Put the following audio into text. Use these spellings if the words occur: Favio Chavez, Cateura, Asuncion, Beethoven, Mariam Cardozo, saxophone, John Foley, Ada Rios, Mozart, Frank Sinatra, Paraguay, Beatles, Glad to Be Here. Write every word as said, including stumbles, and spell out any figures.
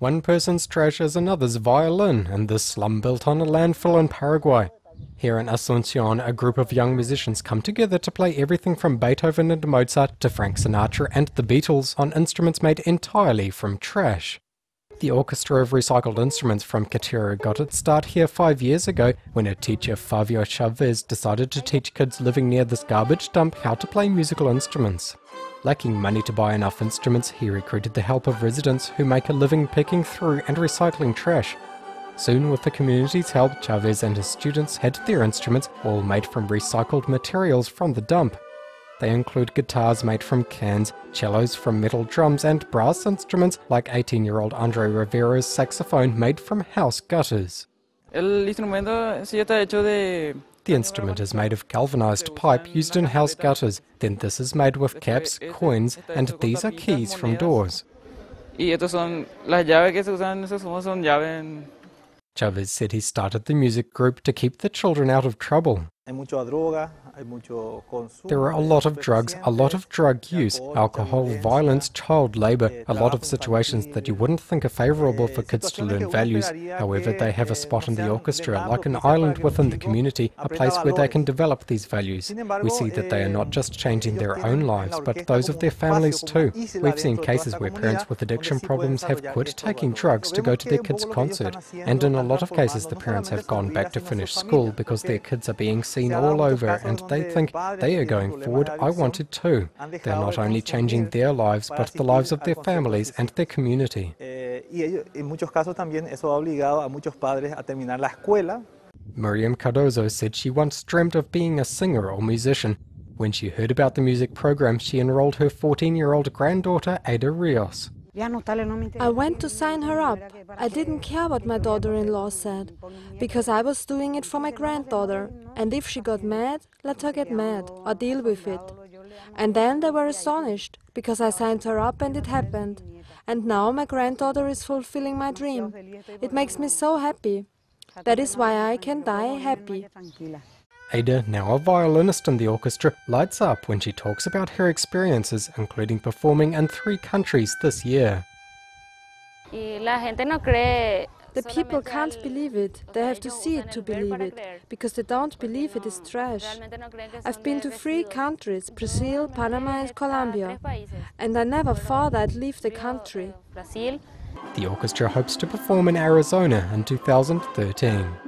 One person's trash is another's violin in this slum built on a landfill in Paraguay. Here in Asuncion, a group of young musicians come together to play everything from Beethoven and Mozart to Frank Sinatra and the Beatles on instruments made entirely from trash. The orchestra of recycled instruments from Cateura got its start here five years ago when her teacher Favio Chavez decided to teach kids living near this garbage dump how to play musical instruments. Lacking money to buy enough instruments, he recruited the help of residents who make a living picking through and recycling trash. Soon, with the community's help, Chavez and his students had their instruments all made from recycled materials from the dump. They include guitars made from cans, cellos from metal drums, and brass instruments like eighteen-year-old Andre Rivera's saxophone made from house gutters. The instrument is made of galvanized pipe used in house gutters, then this is made with caps, coins, and these are keys from doors. Chavez said he started the music group to keep the children out of trouble. There are a lot of drugs, a lot of drug use, alcohol, violence, child labour, a lot of situations that you wouldn't think are favourable for kids to learn values. However, they have a spot in the orchestra, like an island within the community, a place where they can develop these values. We see that they are not just changing their own lives, but those of their families too. We've seen cases where parents with addiction problems have quit taking drugs to go to their kids' concert, and in a lot of cases the parents have gone back to finish school because their kids are being seen all over and they think they are going forward, I wanted too. They're not only changing their lives, but the lives of their families and their community. Mariam Cardozo said she once dreamt of being a singer or musician. When she heard about the music program, she enrolled her fourteen-year-old granddaughter, Ada Rios. I went to sign her up. I didn't care what my daughter-in-law said, because I was doing it for my granddaughter, and if she got mad, let her get mad or deal with it. And then they were astonished, because I signed her up and it happened. And now my granddaughter is fulfilling my dream. It makes me so happy. That is why I can die happy. Ada, now a violinist in the orchestra, lights up when she talks about her experiences, including performing in three countries this year. The people can't believe it. They have to see it to believe it, because they don't believe it is trash. I've been to three countries, Brazil, Panama and Colombia, and I never thought I'd leave the country. The orchestra hopes to perform in Arizona in two thousand thirteen.